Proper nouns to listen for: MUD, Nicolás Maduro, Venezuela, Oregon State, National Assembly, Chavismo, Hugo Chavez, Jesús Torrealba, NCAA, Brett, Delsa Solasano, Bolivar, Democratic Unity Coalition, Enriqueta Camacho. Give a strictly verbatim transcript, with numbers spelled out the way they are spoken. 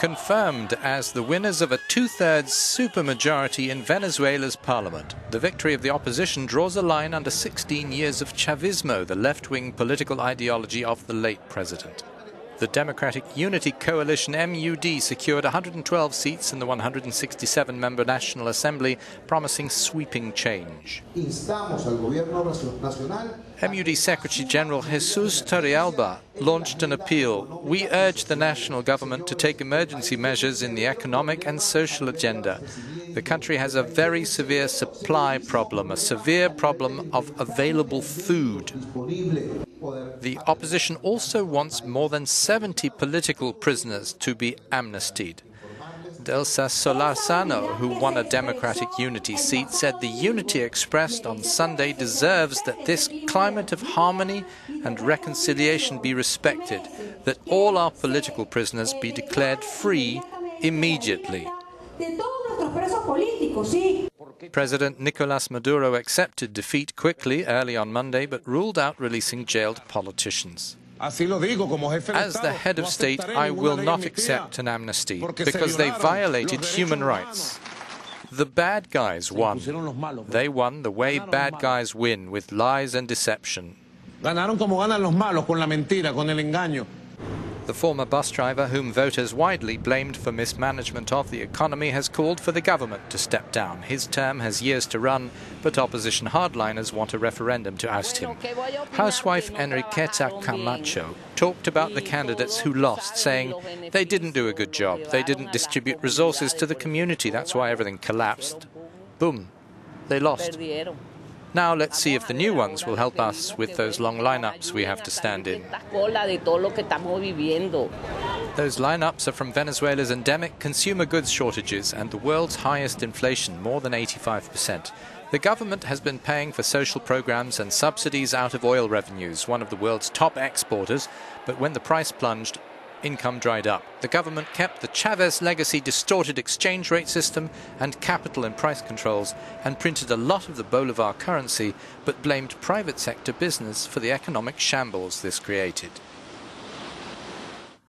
confirmed as the winners of a two-thirds supermajority in Venezuela's parliament. The victory of the opposition draws a line under sixteen years of Chavismo, the left-wing political ideology of the late president. The Democratic Unity Coalition (M U D) secured one hundred twelve seats in the one hundred sixty-seven member National Assembly, promising sweeping change. M U D Secretary General Jesús Torrealba launched an appeal. We urge the national government to take emergency measures in the economic and social agenda. The country has a very severe supply problem, a severe problem of available food. The opposition also wants more than seventy political prisoners to be amnestied. Delsa Solasano, who won a Democratic Unity seat, said the unity expressed on Sunday deserves that this climate of harmony and reconciliation be respected, that all our political prisoners be declared free immediately. President Nicolás Maduro accepted defeat quickly early on Monday, but ruled out releasing jailed politicians. As the head of state, I will not accept an amnesty, because they violated human rights. The bad guys won. They won the way bad guys win, with lies and deception. The former bus driver, whom voters widely blamed for mismanagement of the economy, has called for the government to step down. His term has years to run, but opposition hardliners want a referendum to oust him. Housewife Enriqueta Camacho talked about the candidates who lost, saying, "They didn't do a good job. They didn't distribute resources to the community. That's why everything collapsed. Boom. They lost." Now let's see if the new ones will help us with those long lineups we have to stand in. Those lineups are from Venezuela's endemic consumer goods shortages and the world's highest inflation, more than eighty-five percent. The government has been paying for social programs and subsidies out of oil revenues, one of the world's top exporters, but when the price plunged, income dried up. The government kept the Chavez legacy distorted exchange rate system and capital and price controls, and printed a lot of the Bolivar currency, but blamed private sector business for the economic shambles this created.